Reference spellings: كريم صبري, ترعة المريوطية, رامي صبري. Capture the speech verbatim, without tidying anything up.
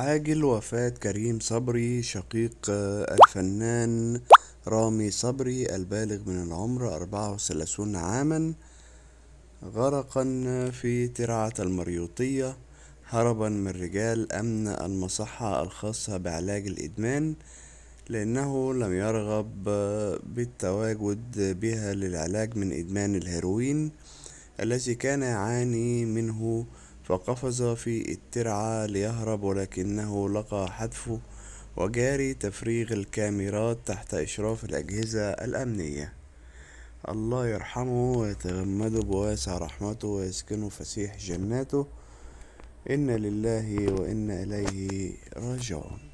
عاجل وفاة كريم صبري شقيق الفنان رامي صبري البالغ من العمر أربعة وثلاثين عاما، غرقا في ترعة المريوطية هربا من رجال أمن المصحة الخاصة بعلاج الإدمان، لأنه لم يرغب بالتواجد بها للعلاج من إدمان الهيروين الذي كان يعاني منه، فقفز في الترعة ليهرب ولكنه لقى حتفه وجاري تفريغ الكاميرات تحت إشراف الأجهزة الأمنية. الله يرحمه ويتغمده بواسع رحمته ويسكنه فسيح جناته، إنا لله وإنا إليه راجعون.